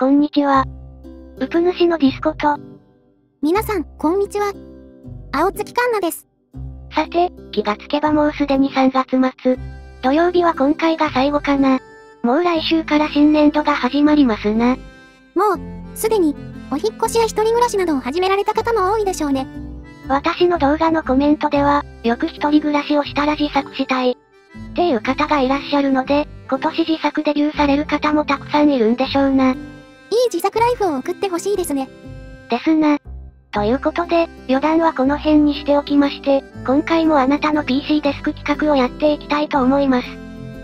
こんにちは。うぷ主のディスコと。皆さん、こんにちは。青月かんなです。さて、気がつけばもうすでに3月末。土曜日は今回が最後かな。もう来週から新年度が始まりますな。もう、すでに、お引っ越しや一人暮らしなどを始められた方も多いでしょうね。私の動画のコメントでは、よく一人暮らしをしたら自作したい。っていう方がいらっしゃるので、今年自作デビューされる方もたくさんいるんでしょうな。いい自作ライフを送ってほしいですね。ですな。ということで、余談はこの辺にしておきまして、今回もあなたの PC デスク企画をやっていきたいと思います。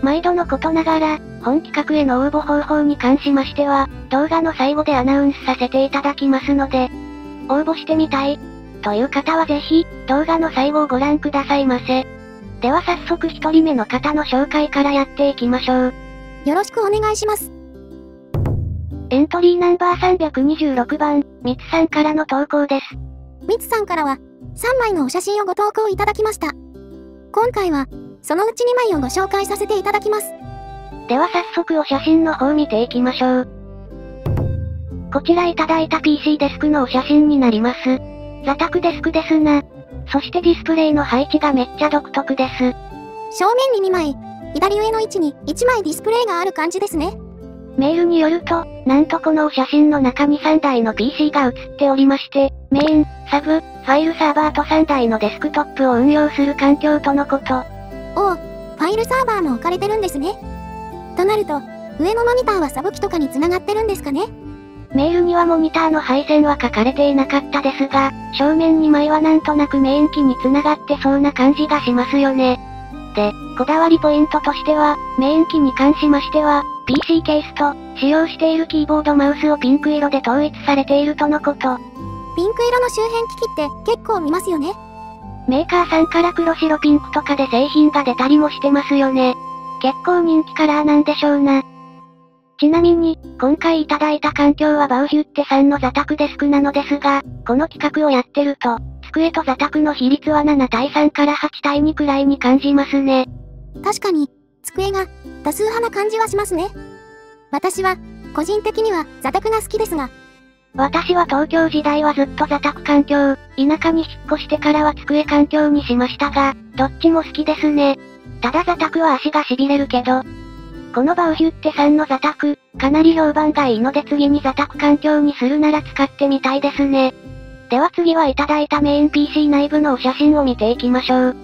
毎度のことながら、本企画への応募方法に関しましては、動画の最後でアナウンスさせていただきますので、応募してみたいという方はぜひ、動画の最後をご覧くださいませ。では早速1人目の方の紹介からやっていきましょう。よろしくお願いします。エントリーナンバー326番、みつさんからの投稿です。みつさんからは、3枚のお写真をご投稿いただきました。今回は、そのうち2枚をご紹介させていただきます。では早速お写真の方見ていきましょう。こちらいただいた PC デスクのお写真になります。座卓デスクですな。そしてディスプレイの配置がめっちゃ独特です。正面に2枚、左上の位置に1枚ディスプレイがある感じですね。メールによると、なんとこのお写真の中に3台の PC が写っておりまして、メイン、サブ、ファイルサーバーと3台のデスクトップを運用する環境とのこと。おお、ファイルサーバーも置かれてるんですね。となると、上のモニターはサブ機とかに繋がってるんですかね。メールにはモニターの配線は書かれていなかったですが、正面2枚はなんとなくメイン機に繋がってそうな感じがしますよね。で、こだわりポイントとしては、メイン機に関しましては、PC ケースと、使用しているキーボードマウスをピンク色で統一されているとのこと。ピンク色の周辺機器って結構見ますよね。メーカーさんから黒白ピンクとかで製品が出たりもしてますよね。結構人気カラーなんでしょうな。ちなみに、今回いただいた環境はバウヒュッテさんの座卓デスクなのですが、この企画をやってると、机と座卓の比率は7対3から8対2くらいに感じますね。確かに、机が多数派な感じはしますね。私は、個人的には座卓が好きですが。私は東京時代はずっと座卓環境、田舎に引っ越してからは机環境にしましたが、どっちも好きですね。ただ座卓は足が痺れるけど、このバウヒュッテさんの座卓、かなり評判がいいので次に座卓環境にするなら使ってみたいですね。では次はいただいたメイン PC 内部のお写真を見ていきましょう。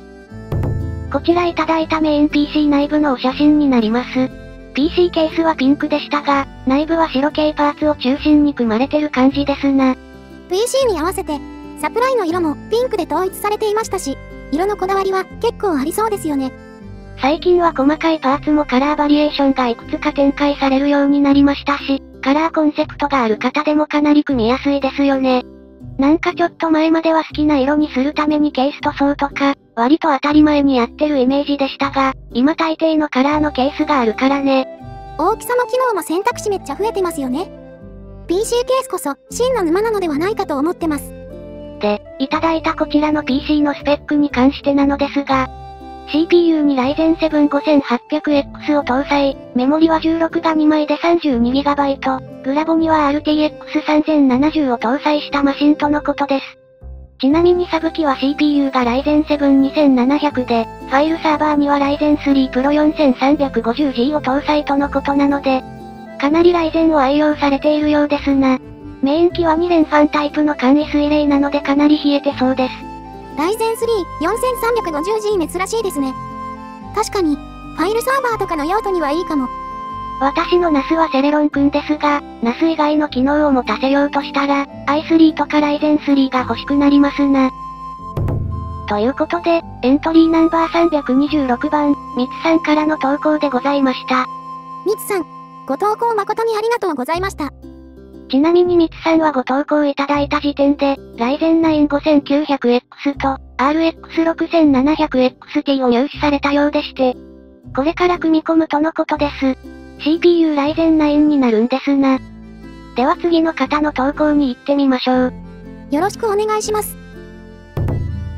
こちらいただいたメイン PC 内部のお写真になります。PC ケースはピンクでしたが、内部は白系パーツを中心に組まれてる感じですな。PC に合わせて、サプライの色もピンクで統一されていましたし、色のこだわりは結構ありそうですよね。最近は細かいパーツもカラーバリエーションがいくつか展開されるようになりましたし、カラーコンセプトがある方でもかなり組みやすいですよね。なんかちょっと前までは好きな色にするためにケース塗装とか、割と当たり前にやってるイメージでしたが、今大抵のカラーのケースがあるからね。大きさも機能も選択肢めっちゃ増えてますよね。PC ケースこそ真の沼なのではないかと思ってます。で、いただいたこちらの PC のスペックに関してなのですが、CPU に Ryzen 7 5800X を搭載、メモリは16が2枚で 32GB、グラボには RTX3070 を搭載したマシンとのことです。ちなみにサブ機は CPU が Ryzen 7 2700で、ファイルサーバーには Ryzen 3 Pro 4350G を搭載とのことなので、かなり Ryzen を愛用されているようですな。メイン機は2連ファンタイプの簡易水冷なのでかなり冷えてそうです。Ryzen 3 4350G 珍しいですね。確かに、ファイルサーバーとかの用途にはいいかも。私の NAS はセレロンくんですが、NAS 以外の機能を持たせようとしたら、i3 とか Ryzen 3が欲しくなりますな。ということで、エントリーナンバー326番、みつさんからの投稿でございました。みつさん、ご投稿誠にありがとうございました。ちなみにみつさんはご投稿いただいた時点で、Ryzen 9 5900X と RX6700XT を入手されたようでして、これから組み込むとのことです。CPU Ryzen 9になるんですな。では次の方の投稿に行ってみましょう。よろしくお願いします。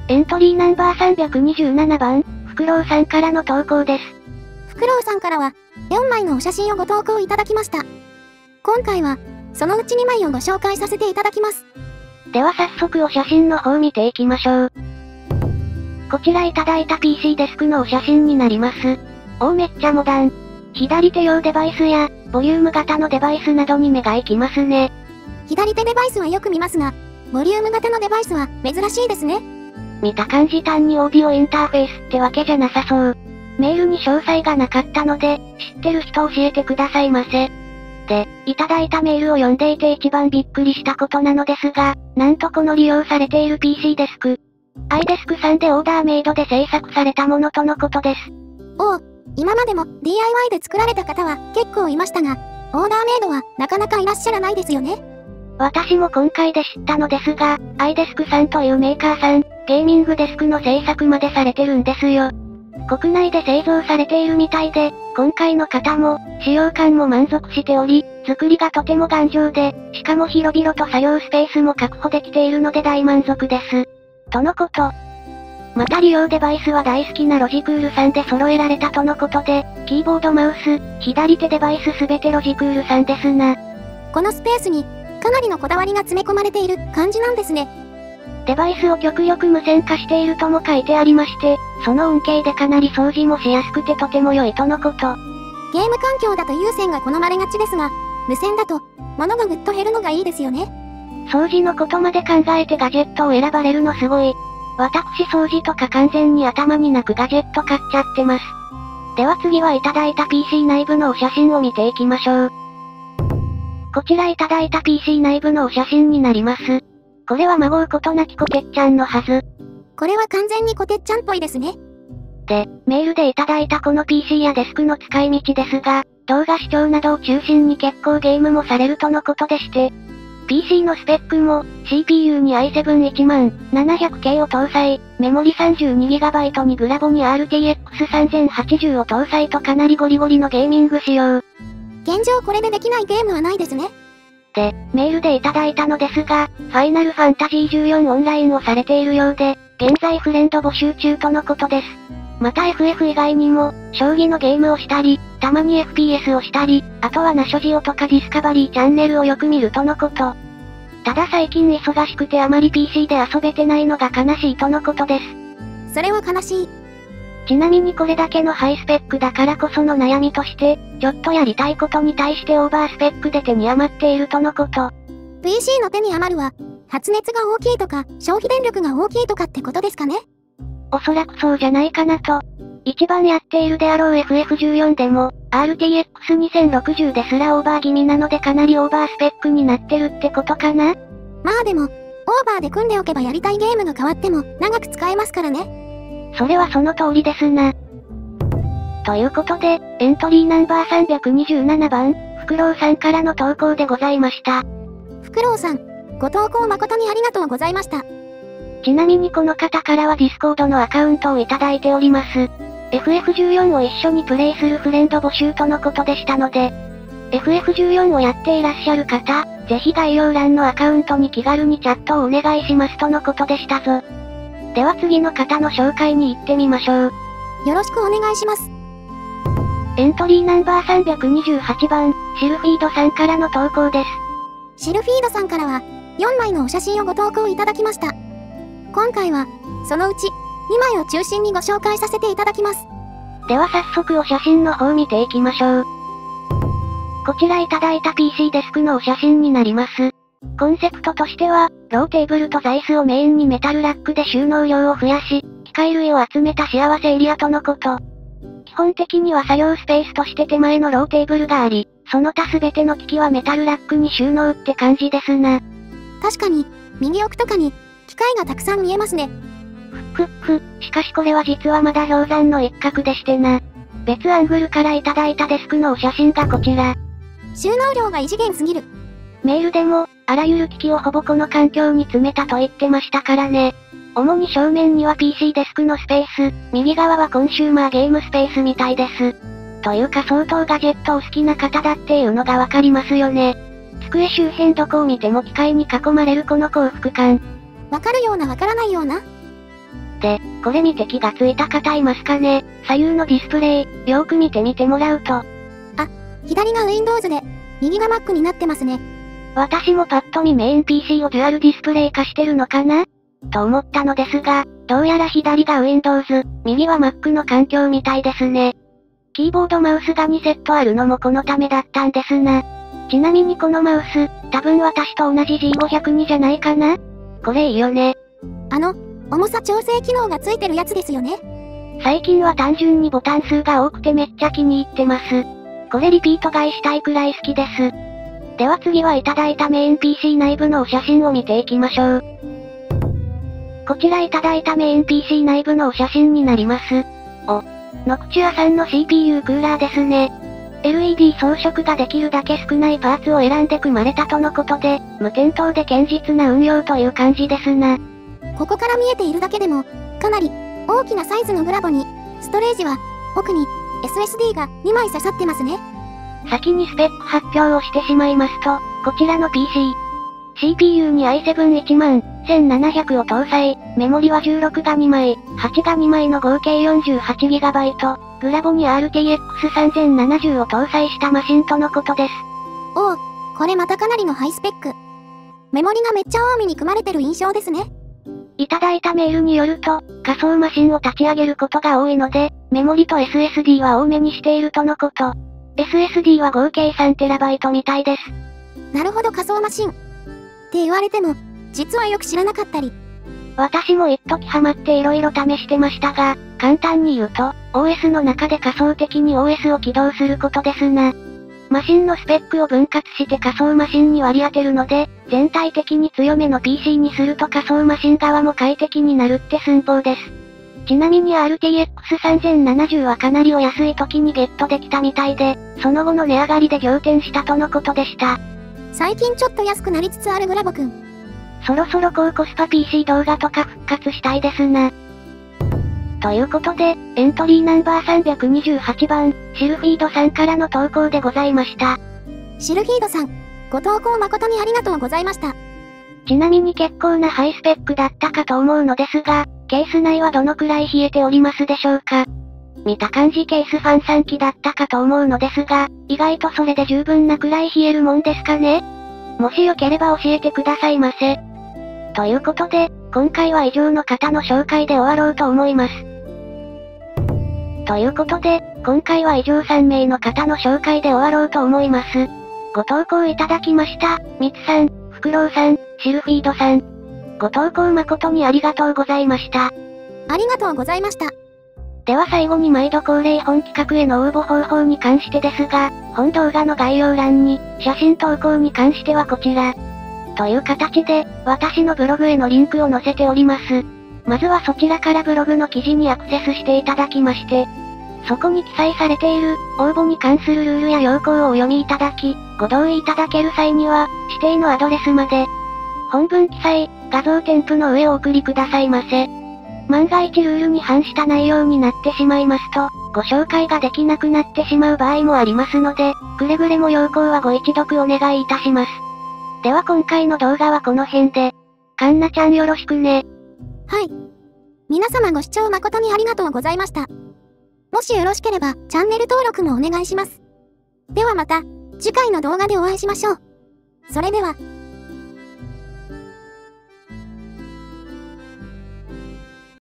エントリーナンバー327番、ふくろうさんからの投稿です。ふくろうさんからは、4枚のお写真をご投稿いただきました。今回は、そのうち2枚をご紹介させていただきます。では早速お写真の方見ていきましょう。こちらいただいた PC デスクのお写真になります。おおめっちゃモダン。左手用デバイスや、ボリューム型のデバイスなどに目が行きますね。左手デバイスはよく見ますが、ボリューム型のデバイスは珍しいですね。見た感じ単にオーディオインターフェースってわけじゃなさそう。メールに詳細がなかったので、知ってる人教えてくださいませ。で、いただいたメールを読んでいて一番びっくりしたことなのですが、なんとこの利用されている PC デスク。iDesk さんでオーダーメイドで制作されたものとのことです。おお、今までも DIY で作られた方は結構いましたが、オーダーメイドはなかなかいらっしゃらないですよね。私も今回で知ったのですが、iDesk さんというメーカーさん、ゲーミングデスクの制作までされてるんですよ。国内で製造されているみたいで、今回の方も、使用感も満足しており、作りがとても頑丈で、しかも広々と作業スペースも確保できているので大満足です。とのこと。また利用デバイスは大好きなロジクールさんで揃えられたとのことで、キーボードマウス、左手デバイスすべてロジクールさんですな。このスペースに、かなりのこだわりが詰め込まれている感じなんですね。デバイスを極力無線化しているとも書いてありまして、その恩恵でかなり掃除もしやすくてとても良いとのこと。ゲーム環境だと有線が好まれがちですが、無線だと、物がぐっと減るのがいいですよね。掃除のことまで考えてガジェットを選ばれるのすごい。私掃除とか完全に頭になくガジェット買っちゃってます。では次はいただいた PC 内部のお写真を見ていきましょう。こちらいただいた PC 内部のお写真になります。これはまごうことなきこてっちゃんのはず。これは完全にこてっちゃんっぽいですね。で、メールでいただいたこの PC やデスクの使い道ですが、動画視聴などを中心に結構ゲームもされるとのことでして、PC のスペックも、CPU に i7-10700K を搭載、メモリ 32GB にグラボに RTX3080 を搭載とかなりゴリゴリのゲーミング仕様。現状これでできないゲームはないですね。で、メールでいただいたのですが、ファイナルファンタジー14オンラインをされているようで、現在フレンド募集中とのことです。また FF 以外にも、将棋のゲームをしたり、たまに FPS をしたり、あとはナショジオとかディスカバリーチャンネルをよく見るとのこと。ただ最近忙しくてあまり PC で遊べてないのが悲しいとのことです。それは悲しい。ちなみにこれだけのハイスペックだからこその悩みとして、ちょっとやりたいことに対してオーバースペックで手に余っているとのこと。PC の手に余るは、発熱が大きいとか、消費電力が大きいとかってことですかね？おそらくそうじゃないかなと。一番やっているであろう FF14 でも、RTX2060 ですらオーバー気味なのでかなりオーバースペックになってるってことかな？まあでも、オーバーで組んでおけばやりたいゲームが変わっても、長く使えますからね。それはその通りですな。ということで、エントリーナンバー327番、ふくろうさんからの投稿でございました。ふくろうさん、ご投稿誠にありがとうございました。ちなみにこの方からは Discord のアカウントをいただいております。FF14 を一緒にプレイするフレンド募集とのことでしたので、FF14 をやっていらっしゃる方、ぜひ概要欄のアカウントに気軽にチャットをお願いしますとのことでしたぞ。では次の方の紹介に行ってみましょう。よろしくお願いします。エントリーナンバー328番、シルフィードさんからの投稿です。シルフィードさんからは、4枚のお写真をご投稿いただきました。今回は、そのうち、2枚を中心にご紹介させていただきます。では早速お写真の方見ていきましょう。こちらいただいた PC デスクのお写真になります。コンセプトとしては、ローテーブルと座椅子をメインにメタルラックで収納量を増やし、機械類を集めた幸せエリアとのこと。基本的には作業スペースとして手前のローテーブルがあり、その他すべての機器はメタルラックに収納って感じですな。確かに、右奥とかに、機械がたくさん見えますね。しかしこれは実はまだ氷山の一角でしてな。別アングルからいただいたデスクのお写真がこちら。収納量が異次元すぎる。メールでも、あらゆる機器をほぼこの環境に詰めたと言ってましたからね。主に正面には PC デスクのスペース、右側はコンシューマーゲームスペースみたいです。というか相当ガジェットを好きな方だっていうのがわかりますよね。机周辺どこを見ても機械に囲まれるこの幸福感。わかるようなわからないような。で、これ見て気がついた方いますかね。左右のディスプレイ、よーく見てみてもらうと。あ、左が Windows で、右が Mac になってますね。私もパッと見メイン PC をデュアルディスプレイ化してるのかなと思ったのですが、どうやら左が Windows、右は Mac の環境みたいですね。キーボードマウスが2セットあるのもこのためだったんですな。ちなみにこのマウス、多分私と同じ G502 じゃないかな。これいいよね。重さ調整機能がついてるやつですよね。最近は単純にボタン数が多くてめっちゃ気に入ってます。これリピート買いしたいくらい好きです。では次はいただいたメイン PC 内部のお写真を見ていきましょう。こちらいただいたメイン PC 内部のお写真になります。ノクチュアさんの CPU クーラーですね。LED 装飾ができるだけ少ないパーツを選んで組まれたとのことで、無点灯で堅実な運用という感じですな。ここから見えているだけでも、かなり大きなサイズのグラボに、ストレージは奥に SSD が2枚刺さってますね。先にスペック発表をしてしまいますと、こちらの PC。CPU に i7-10700 を搭載、メモリは16が2枚、8が2枚の合計 48GB、グラボに RTX3070 を搭載したマシンとのことです。おお、これまたかなりのハイスペック。メモリがめっちゃ多めに組まれてる印象ですね。いただいたメールによると、仮想マシンを立ち上げることが多いので、メモリと SSD は多めにしているとのこと。SSD は合計 3TB みたいです。なるほど仮想マシン。って言われても、実はよく知らなかったり。私も一時ハマって色々試してましたが、簡単に言うと、OS の中で仮想的に OS を起動することですな。マシンのスペックを分割して仮想マシンに割り当てるので、全体的に強めの PC にすると仮想マシン側も快適になるって寸法です。ちなみに RTX3070 はかなりお安い時にゲットできたみたいで、その後の値上がりで仰天したとのことでした。最近ちょっと安くなりつつあるグラボくん。そろそろ高コスパ PC 動画とか復活したいですな。ということで、エントリーナンバー328番、シルフィードさんからの投稿でございました。シルフィードさん、ご投稿誠にありがとうございました。ちなみに結構なハイスペックだったかと思うのですが、ケース内はどのくらい冷えておりますでしょうか。見た感じケースファン3機だったかと思うのですが、意外とそれで十分なくらい冷えるもんですかね。もしよければ教えてくださいませ。ということで、今回は以上の方の紹介で終わろうと思います。ということで、今回は以上3名の方の紹介で終わろうと思います。ご投稿いただきました、みつさん、ふくろうさん、シルフィードさん。ご投稿誠にありがとうございました。ありがとうございました。では最後に毎度恒例本企画への応募方法に関してですが、本動画の概要欄に、写真投稿に関してはこちら。という形で、私のブログへのリンクを載せております。まずはそちらからブログの記事にアクセスしていただきまして、そこに記載されている応募に関するルールや要項をお読みいただき、ご同意いただける際には、指定のアドレスまで、本文記載、画像添付の上お送りくださいませ。万が一ルールに反した内容になってしまいますと、ご紹介ができなくなってしまう場合もありますので、くれぐれも要項はご一読お願いいたします。では今回の動画はこの辺で、かんなちゃんよろしくね。はい。皆様ご視聴誠にありがとうございました。もしよろしければチャンネル登録もお願いします。ではまた次回の動画でお会いしましょう。それでは。